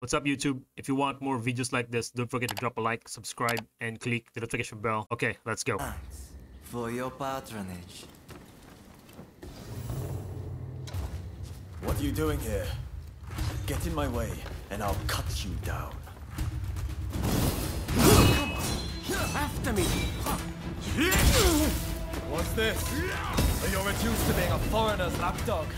What's up, YouTube? If you want more videos like this, don't forget to drop a like, subscribe, and click the notification bell. Okay, let's go. Thanks for your patronage. What are you doing here? Get in my way, and I'll cut you down. Come on, after me. What's this? You're reduced to being a foreigner's lapdog.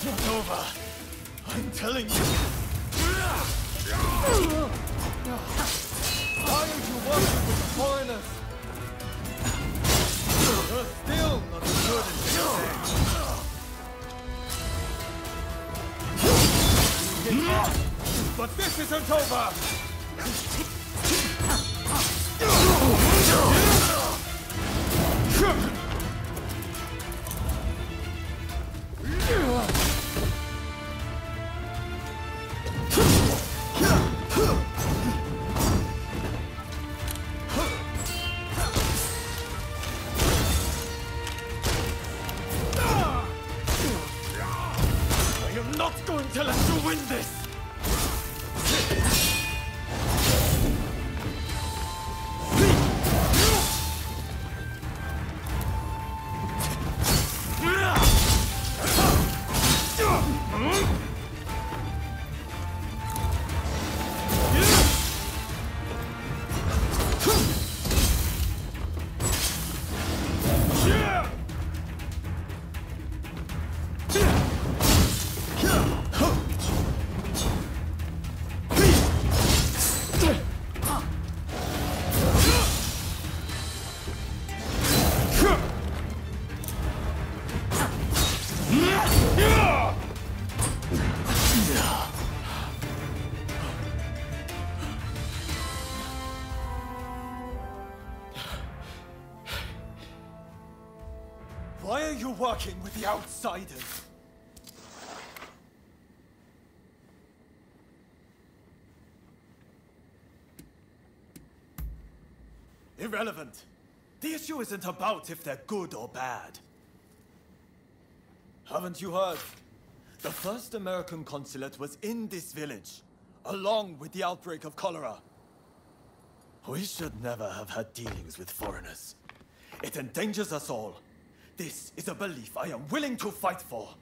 It's over. I'm telling you. Why are you working with foreigners? You're still not good at anything. But this isn't over. Not going to let you win this! Why are you working with the outsiders? Irrelevant. The issue isn't about if they're good or bad. Haven't you heard? The first American consulate was in this village, along with the outbreak of cholera. We should never have had dealings with foreigners. It endangers us all. This is a belief I am willing to fight for.